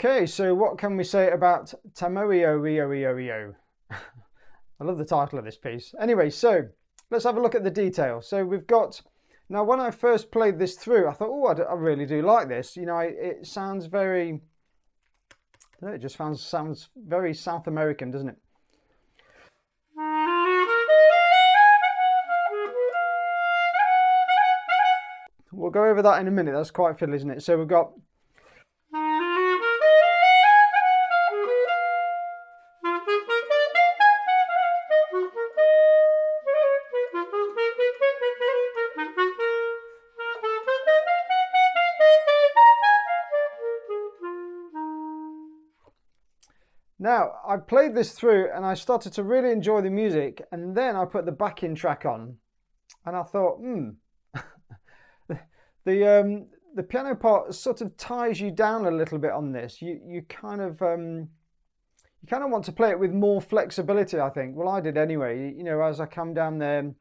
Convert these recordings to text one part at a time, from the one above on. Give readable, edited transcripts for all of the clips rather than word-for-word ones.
Okay, so what can we say about Tamoio? I love the title of this piece. Anyway, so let's have a look at the detail. So we've got, now when I first played this through, I thought, oh, I really do like this. You know, it sounds very, I don't know, it just sounds very South American, doesn't it? We'll go over that in a minute. That's quite fiddly, isn't it? So we've got, now, I played this through and I started to really enjoy the music, and then I put the backing track on and I thought, the piano part sort of ties you down a little bit on this. You kind of want to play it with more flexibility, I think. Well, I did anyway, you know, as I come down there.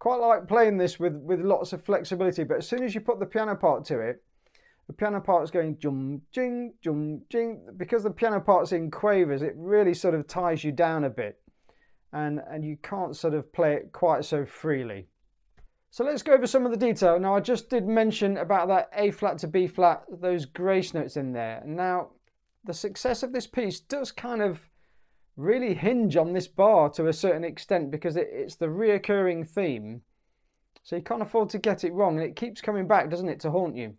Quite like playing this with lots of flexibility, but as soon as you put the piano part to it, the piano part is going jum jing, because the piano part's in quavers. It really sort of ties you down a bit, and you can't sort of play it quite so freely. So let's go over some of the detail. Now, I just did mention about that A flat to B flat, those grace notes in there. Now, the success of this piece does kind of really hinge on this bar to a certain extent, because it's the reoccurring theme, so you can't afford to get it wrong, and it keeps coming back, doesn't it, to haunt you.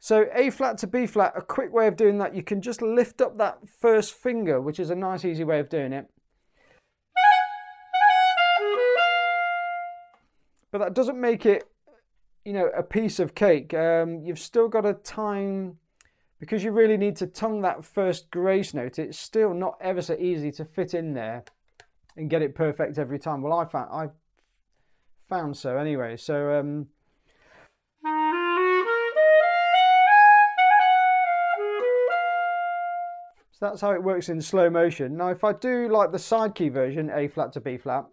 So A flat to B flat, a quick way of doing that, you can just lift up that first finger, which is a nice easy way of doing it, but that doesn't make it, you know, a piece of cake. You've still got a time, because you really need to tongue that first grace note. It's still not ever so easy to fit in there and get it perfect every time. Well, I found so anyway. So that's how it works in slow motion. Now, if I do like the side key version, A flat to B flat,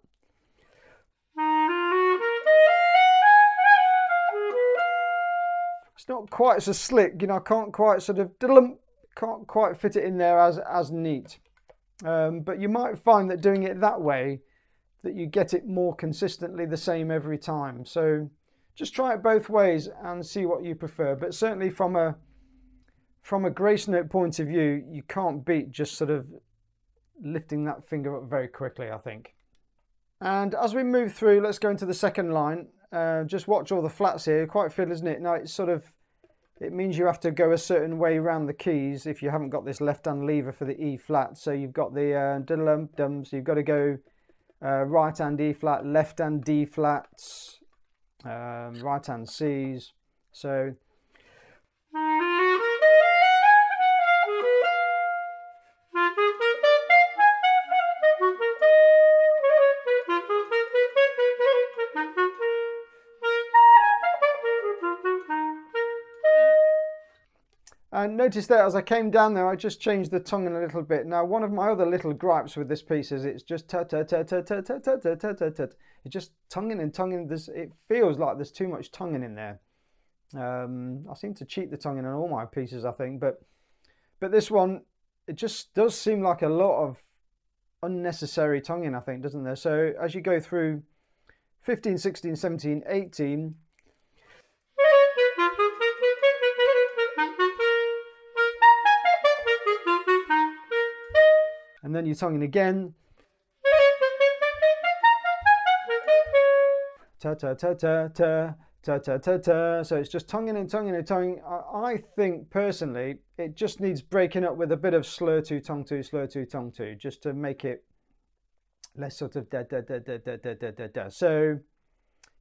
not quite so slick, you know. I can't quite sort of can't quite fit it in there as neat, but you might find that doing it that way, that you get it more consistently the same every time. So just try it both ways and see what you prefer, but certainly from a grace note point of view, you can't beat just sort of lifting that finger up very quickly, I think. And as we move through, let's go into the second line. Just watch all the flats here. Quite fiddly, isn't it? Now, it's sort of, it means you have to go a certain way around the keys if you haven't got this left-hand lever for the E flat. So you've got the dum-dum, so you've got to go right-hand E flat, left-hand D flats, right-hand Cs. So notice there, as I came down there, I just changed the tongue in a little bit. Now, one of my other little gripes with this piece is it's just it's just tonguing and tonguing. It feels like there's too much tonguing in there. I seem to cheat the tonguing in all my pieces, I think, but this one, it just does seem like a lot of unnecessary tonguing, I think, doesn't there? So as you go through 15, 16, 17, 18, and then you're tonguing again. Ta ta ta ta ta ta ta ta ta. So it's just tonguing and tonguing and tonguing. I think personally, it just needs breaking up with a bit of slur two, tongue two, slur two, tongue two, just to make it less sort of da da da da da da da da da. So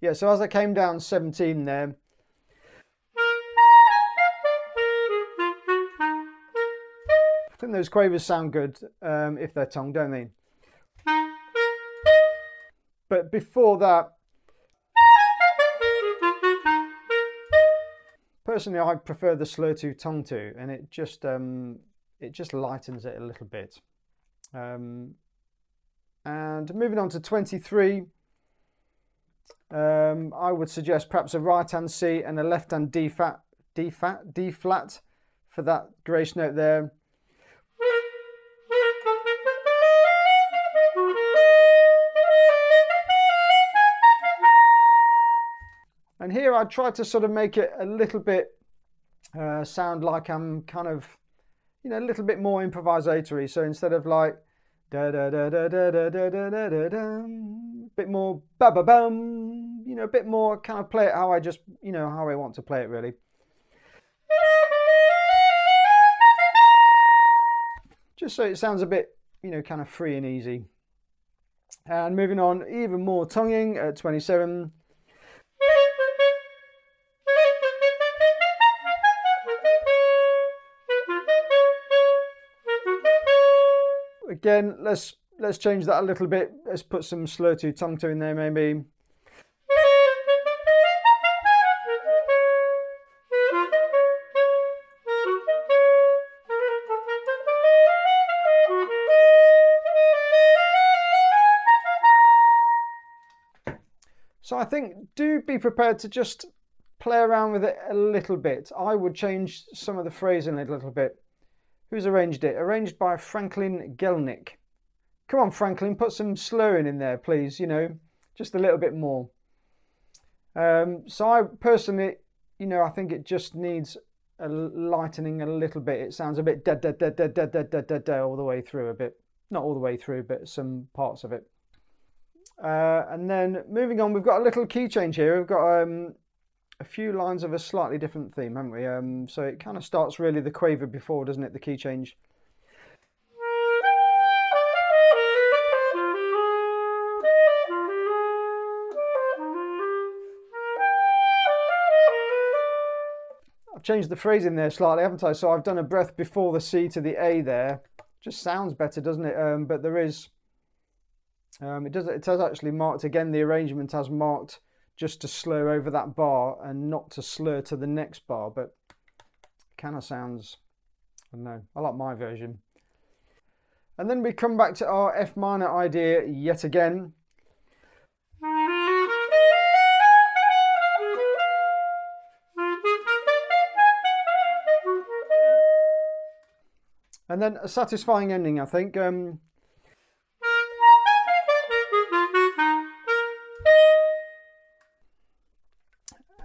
yeah, so as I came down 17 there, I think those quavers sound good if they're tongued, don't they? But before that, personally, I prefer the slur two, tongue two, and it just it just lightens it a little bit. And moving on to 23, I would suggest perhaps a right-hand C and a left-hand D flat for that grace note there. And here I try to sort of make it a little bit sound like I'm kind of, you know, a little bit more improvisatory. So instead of like da da da da da da da da da da da, a bit more ba ba bum, you know, a bit more kind of play it how I just, you know, how I want to play it really. Just so it sounds a bit, you know, kind of free and easy. And moving on, even more tonguing at 27. Again, let's change that a little bit. Let's put some slur to tongue to in there maybe. So I think do be prepared to just play around with it a little bit. I would change some of the phrasing a little bit. Who's arranged it? Arranged by Franklin Gelnick. Come on, Franklin, put some slurring in there, please, you know, just a little bit more. So I personally, you know, I think it just needs a lightening a little bit. It sounds a bit da-da-da-da-da-da-da-da-da all the way through a bit. Not all the way through, but some parts of it. And then moving on, we've got a little key change here. We've got a few lines of a slightly different theme, haven't we? So it kind of starts really the quaver before, doesn't it, the key change? I've changed the phrasing there slightly, haven't I? So I've done a breath before the C to the A there. Just sounds better, doesn't it? But there is... it has actually marked, again, the arrangement has marked just to slur over that bar and not to slur to the next bar, but kind of sounds, I don't know, I like my version. And then we come back to our F minor idea yet again. And then a satisfying ending, I think.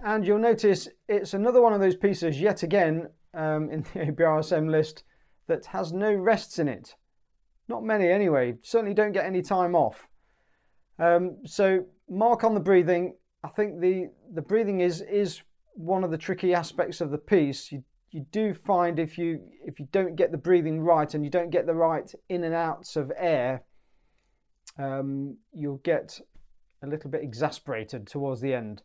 And you'll notice it's another one of those pieces yet again in the ABRSM list that has no rests in it. Not many anyway, certainly don't get any time off. So mark on the breathing. I think the breathing is one of the tricky aspects of the piece. You do find if you don't get the breathing right and you don't get the right in and outs of air, you'll get a little bit exasperated towards the end.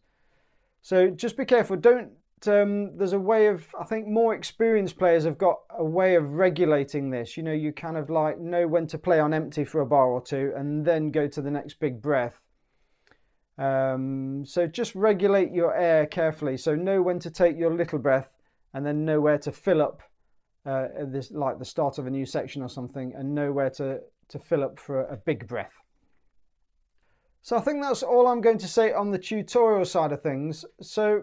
So just be careful, don't, there's a way of, I think more experienced players have got a way of regulating this. You know, you kind of like know when to play on empty for a bar or two and then go to the next big breath. So just regulate your air carefully. So know when to take your little breath and then know where to fill up like the start of a new section or something, and know where to fill up for a big breath. So I think that's all I'm going to say on the tutorial side of things. So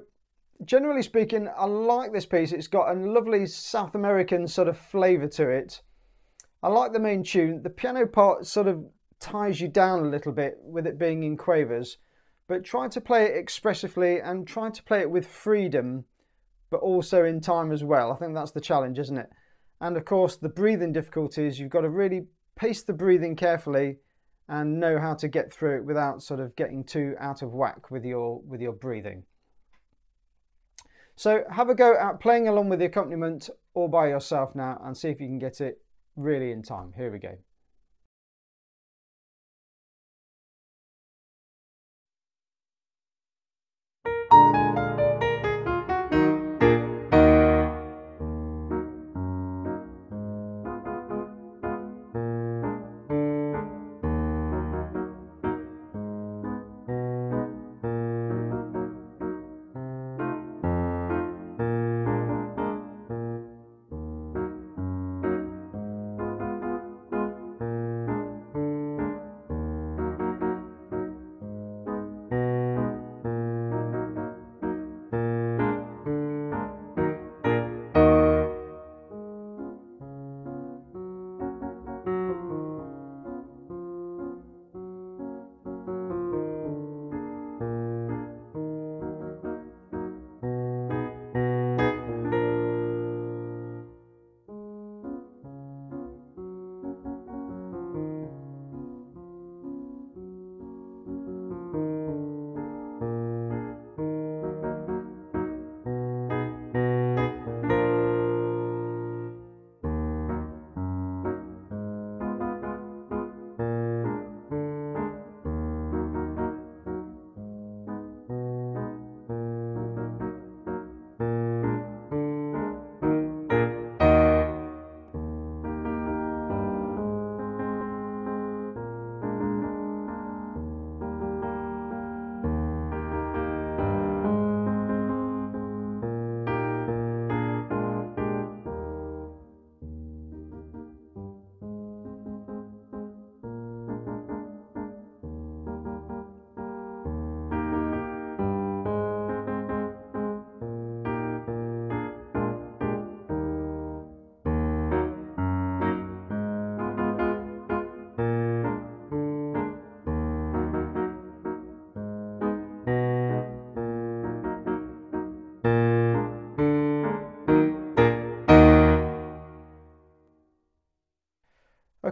generally speaking, I like this piece. It's got a lovely South American sort of flavour to it. I like the main tune. The piano part sort of ties you down a little bit with it being in quavers, but try to play it expressively and try to play it with freedom, but also in time as well. I think that's the challenge, isn't it? And of course, the breathing difficulties, you've got to really pace the breathing carefully and know how to get through it without sort of getting too out of whack with your breathing. So have a go at playing along with the accompaniment all by yourself now and see if you can get it really in time. Here we go.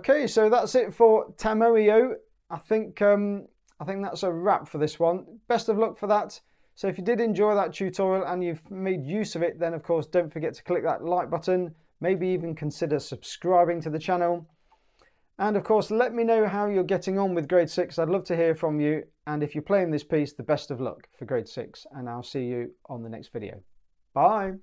Okay, so that's it for Tamoio. I think that's a wrap for this one. Best of luck for that. So if you did enjoy that tutorial and you've made use of it, then of course don't forget to click that like button. Maybe even consider subscribing to the channel. And of course, let me know how you're getting on with grade 6. I'd love to hear from you. And if you're playing this piece, the best of luck for grade 6. And I'll see you on the next video. Bye.